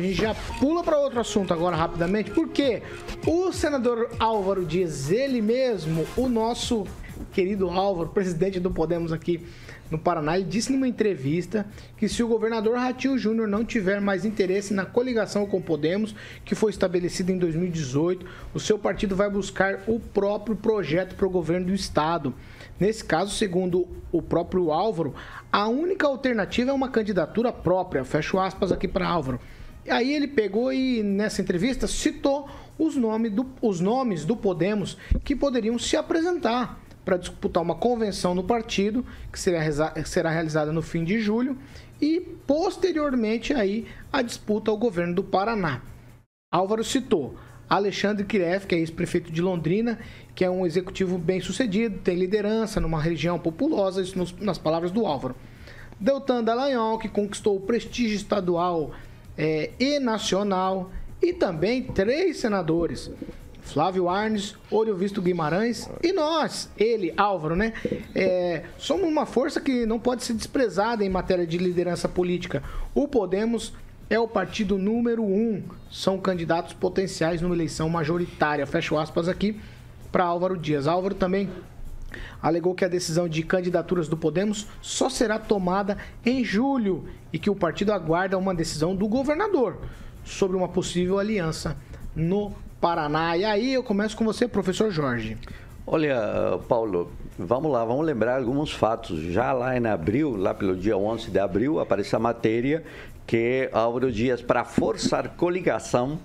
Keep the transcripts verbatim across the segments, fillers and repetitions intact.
A gente já pula para outro assunto agora rapidamente, porque o senador Álvaro Dias, ele mesmo, o nosso querido Álvaro, presidente do Podemos aqui no Paraná, ele disse numa entrevista que se o governador Ratinho Júnior não tiver mais interesse na coligação com o Podemos, que foi estabelecida em dois mil e dezoito, o seu partido vai buscar o próprio projeto para o governo do estado. Nesse caso, segundo o próprio Álvaro, a única alternativa é uma candidatura própria, fecho aspas aqui para Álvaro. Aí ele pegou e, nessa entrevista, citou os, nome do, os nomes do Podemos que poderiam se apresentar para disputar uma convenção no partido, que será, será realizada no fim de julho, e, posteriormente, aí, a disputa ao governo do Paraná. Álvaro citou Alexandre Kireeff, que é ex-prefeito de Londrina, que é um executivo bem-sucedido, tem liderança numa região populosa, isso nos, nas palavras do Álvaro. Deltan Dallagnol, que conquistou o prestígio estadual É, e nacional, e também três senadores, Flávio Arns, Oriovisto Guimarães e nós, ele, Álvaro, né? É, somos uma força que não pode ser desprezada em matéria de liderança política. O Podemos é o partido número um, são candidatos potenciais numa eleição majoritária, fecho aspas aqui para Álvaro Dias. Álvaro também alegou que a decisão de candidaturas do Podemos só será tomada em julho e que o partido aguarda uma decisão do governador sobre uma possível aliança no Paraná. E aí eu começo com você, professor Jorge. Olha, Paulo, vamos lá, vamos lembrar alguns fatos. Já lá em abril, lá pelo dia onze de abril, apareceu a matéria que Álvaro Dias, para forçar coligação,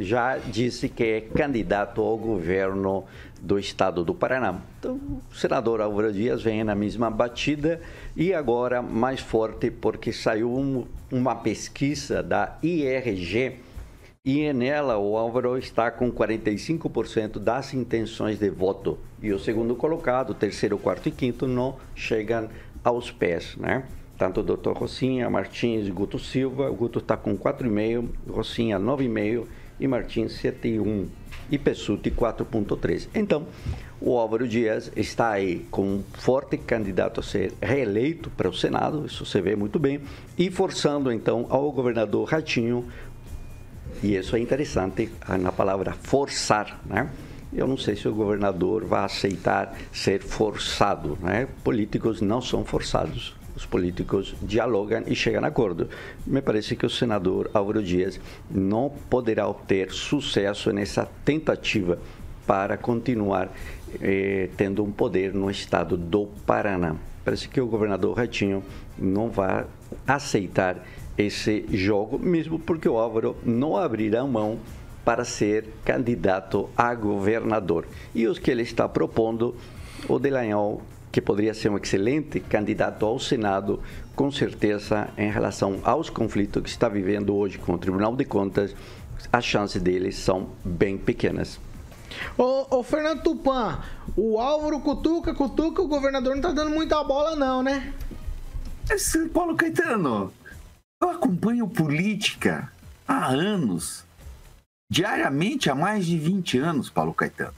já disse que é candidato ao governo do estado do Paraná. Então, o senador Álvaro Dias vem na mesma batida e agora mais forte, porque saiu um, uma pesquisa da I R G e nela o Álvaro está com quarenta e cinco por cento das intenções de voto. E o segundo colocado, o terceiro, quarto e quinto não chegam aos pés, né? Tanto o doutor Rossinha, Martins, Guto Silva, o Guto está com quatro vírgula cinco, Rossinha nove vírgula cinco e Martins sete vírgula um e Pessuti quatro vírgula três. Então, o Álvaro Dias está aí com um forte candidato a ser reeleito para o Senado, isso você vê muito bem, e forçando então ao governador Ratinho, e isso é interessante na palavra forçar, né? Eu não sei se o governador vai aceitar ser forçado, né? Políticos não são forçados. Os políticos dialogam e chegam a acordo. Me parece que o senador Álvaro Dias não poderá obter sucesso nessa tentativa para continuar eh, tendo um poder no estado do Paraná. Parece que o governador Ratinho não vai aceitar esse jogo, mesmo porque o Álvaro não abrirá mão para ser candidato a governador. E os que ele está propondo, o Dallagnol, que poderia ser um excelente candidato ao Senado, com certeza, em relação aos conflitos que está vivendo hoje com o Tribunal de Contas, as chances deles são bem pequenas. Ô, ô Fernando Tupã, o Álvaro cutuca, cutuca, o governador não está dando muita bola não, né? Assim, Paulo Caetano, eu acompanho política há anos, diariamente há mais de vinte anos, Paulo Caetano.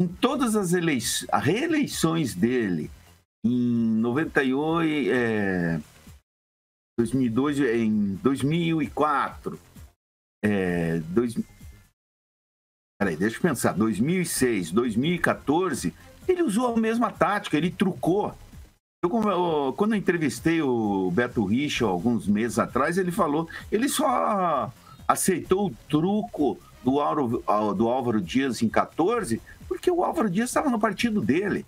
Em todas as eleições, as reeleições dele, em noventa e oito, é, dois mil e dois, em dois mil e quatro, é, dois, peraí, deixa eu pensar, dois mil e seis, dois mil e quatorze, ele usou a mesma tática, ele trucou. Eu, quando eu entrevistei o Beto Richa alguns meses atrás, ele falou, ele só aceitou o truco do Álvaro, do Álvaro Dias em quatorze, porque o Álvaro Dias estava no partido dele.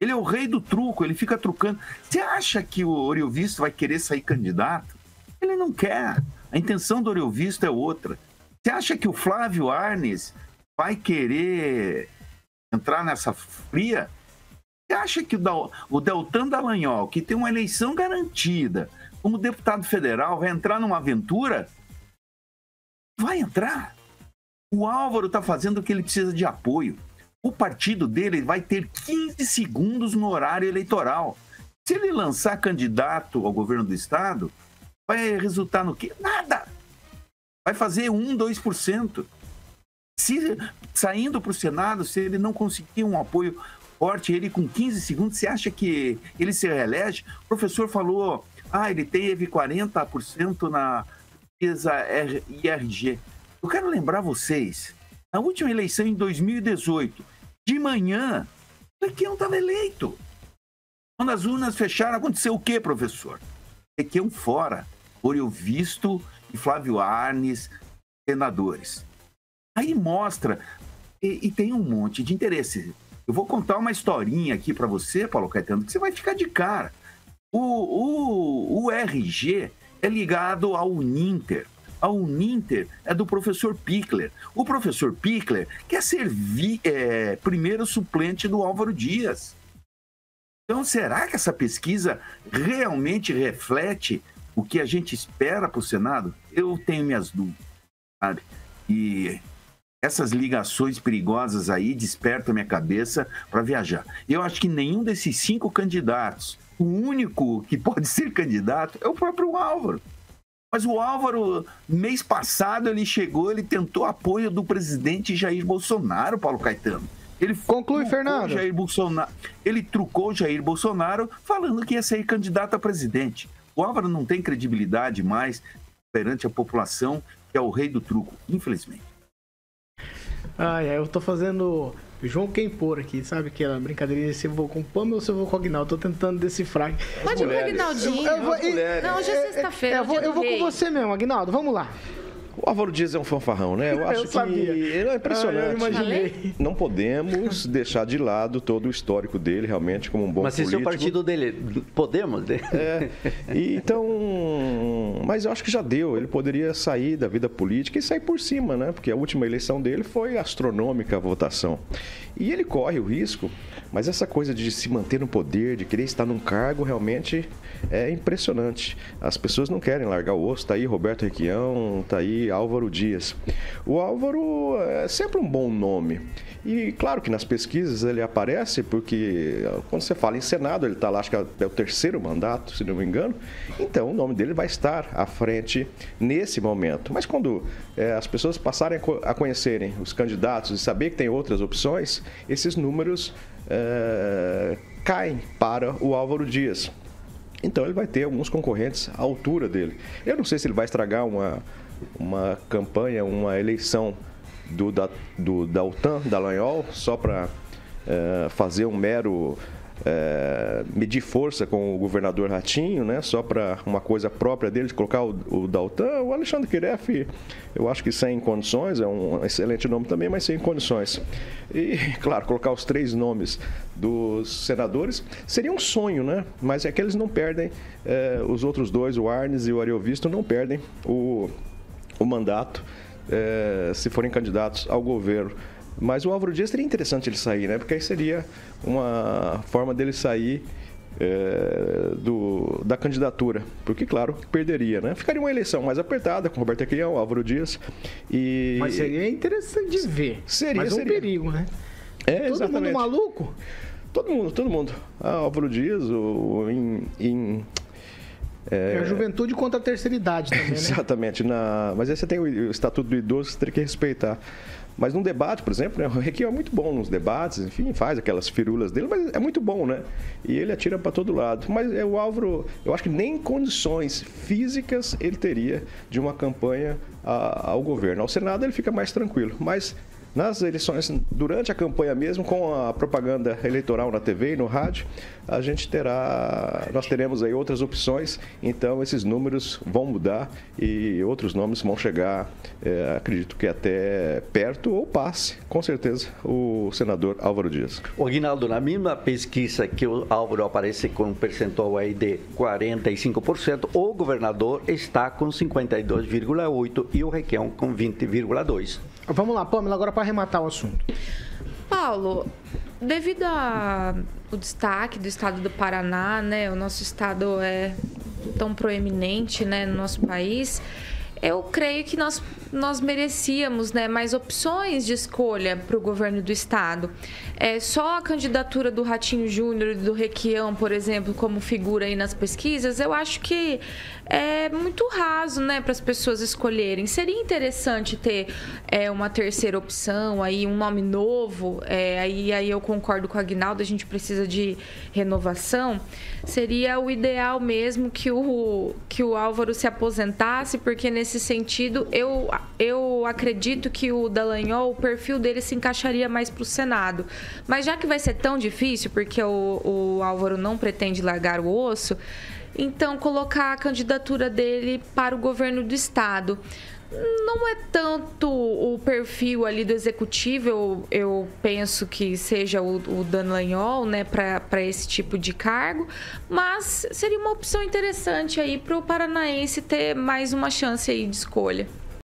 Ele é o rei do truco, ele fica trucando. Você acha que o Oriovisto vai querer sair candidato? Ele não quer. A intenção do Oriovisto é outra. Você acha que o Flávio Arns vai querer entrar nessa fria? Você acha que o Deltan Dallagnol, que tem uma eleição garantida como deputado federal, vai entrar numa aventura? Vai entrar. O Álvaro está fazendo o que ele precisa de apoio. O partido dele vai ter quinze segundos no horário eleitoral. Se ele lançar candidato ao governo do estado, vai resultar no quê? Nada! Vai fazer um, dois por cento. Se, saindo para o Senado, se ele não conseguir um apoio forte, ele com quinze segundos, você acha que ele se reelege? O professor falou, ah, ele teve quarenta por cento na, pesquisa I R G. Eu quero lembrar vocês, na última eleição em dois mil e dezoito, de manhã, o Requião estava eleito. Quando as urnas fecharam, aconteceu o quê, professor? Requião fora, Oriovisto e Flávio Arns, senadores. Aí mostra, e, e tem um monte de interesse. Eu vou contar uma historinha aqui para você, Paulo Caetano, que você vai ficar de cara. O, o, o I R G é ligado ao Uninter. A Uninter é do professor Pickler. O professor Pickler quer ser vi, é, primeiro suplente do Álvaro Dias. Então, será que essa pesquisa realmente reflete o que a gente espera para o Senado? Eu tenho minhas dúvidas, sabe? E essas ligações perigosas aí despertam minha cabeça para viajar. Eu acho que nenhum desses cinco candidatos, o único que pode ser candidato é o próprio Álvaro. Mas o Álvaro, mês passado, ele chegou, ele tentou apoio do presidente Jair Bolsonaro, Paulo Caetano. Ele Conclui, Fernando. Jair Bolsonaro, ele trucou Jair Bolsonaro falando que ia sair candidato a presidente. O Álvaro não tem credibilidade mais perante a população, que é o rei do truco, infelizmente. Ah, é, eu tô fazendo João Quempor aqui, sabe aquela brincadeirinha se eu vou com o Pâmela ou se eu vou com o Aguinaldo? Tô tentando decifrar. Pode ir com o Aguinaldinho. Eu, eu vou, e, não, hoje é sexta-feira. Eu, eu, eu, eu vou com você mesmo, Aguinaldo, vamos lá. O Álvaro Dias é um fanfarrão, né? Eu acho eu sabia. que ele é impressionante. Ah, eu imaginei. Não podemos deixar de lado todo o histórico dele, realmente, como um bom mas político. Mas esse é o partido dele, Podemos, né? É. E, então, mas eu acho que já deu. Ele poderia sair da vida política e sair por cima, né? Porque a última eleição dele foi astronômica a votação. E ele corre o risco, mas essa coisa de se manter no poder, de querer estar num cargo, realmente é impressionante. As pessoas não querem largar o osso. Tá aí Roberto Requião, tá aí Álvaro Dias. O Álvaro é sempre um bom nome. E claro que nas pesquisas ele aparece porque quando você fala em Senado, ele está lá, acho que é o terceiro mandato, se não me engano. Então o nome dele vai estar à frente nesse momento. Mas quando é, as pessoas passarem a conhecerem os candidatos e saber que tem outras opções, esses números é, caem para o Álvaro Dias. Então ele vai ter alguns concorrentes à altura dele. Eu não sei se ele vai estragar uma... uma campanha, uma eleição do, da, do Deltan Dallagnol, só para é, fazer um mero é, medir força com o governador Ratinho, né? Só para uma coisa própria dele, de colocar o, o Deltan. O Alexandre Kireeff, eu acho que sem condições, é um excelente nome também, mas sem condições. E, claro, colocar os três nomes dos senadores seria um sonho, né? Mas é que eles não perdem, é, os outros dois, o Arns e o Oriovisto, não perdem o... o mandato, é, se forem candidatos ao governo. Mas o Álvaro Dias seria interessante ele sair, né? Porque aí seria uma forma dele sair é, do, da candidatura. Porque, claro, perderia, né? Ficaria uma eleição mais apertada com Roberto Requião, Álvaro Dias e... Mas seria interessante de ver. Seria, Mas é um seria. perigo, né? É, Todo exatamente. mundo maluco? Todo mundo, todo mundo. Ah, Álvaro Dias, o... em, em... É... é a juventude contra a terceira idade também, né? Exatamente. Na... Mas aí você tem o estatuto do idoso que você tem que respeitar. Mas num debate, por exemplo, né? O Requião é muito bom nos debates, enfim, faz aquelas firulas dele, mas é muito bom, né? E ele atira para todo lado. Mas é o Álvaro, eu acho que nem condições físicas ele teria de uma campanha a, ao governo. Ao Senado ele fica mais tranquilo, mas... nas eleições, durante a campanha mesmo, com a propaganda eleitoral na T V e no rádio, a gente terá, nós teremos aí outras opções, então esses números vão mudar e outros nomes vão chegar, é, acredito que até perto ou passe, com certeza, o senador Álvaro Dias. Aguinaldo, na mesma pesquisa que o Álvaro aparece com um percentual aí de quarenta e cinco por cento, o governador está com cinquenta e dois vírgula oito por cento e o Requião com vinte vírgula dois por cento. Vamos lá, Pâmela, agora para arrematar o assunto. Paulo, devido ao destaque do estado do Paraná, né, o nosso estado é tão proeminente, né, no nosso país, eu creio que nós, nós merecíamos, né, mais opções de escolha para o governo do estado. É, só a candidatura do Ratinho Júnior e do Requião, por exemplo, como figura aí nas pesquisas, eu acho que é muito raso, né, para as pessoas escolherem. Seria interessante ter é, uma terceira opção, aí um nome novo, é, aí, aí eu concordo com o Aguinaldo, a gente precisa de renovação. Seria o ideal mesmo que o, que o Álvaro se aposentasse, porque nesse nesse sentido, eu, eu acredito que o Dallagnol, o perfil dele se encaixaria mais para o Senado. Mas já que vai ser tão difícil, porque o, o Álvaro não pretende largar o osso, então colocar a candidatura dele para o governo do Estado. Não é tanto o perfil ali do executivo, eu, eu penso que seja o, o Dallagnol, né, para esse tipo de cargo, mas seria uma opção interessante aí para o paranaense ter mais uma chance aí de escolha.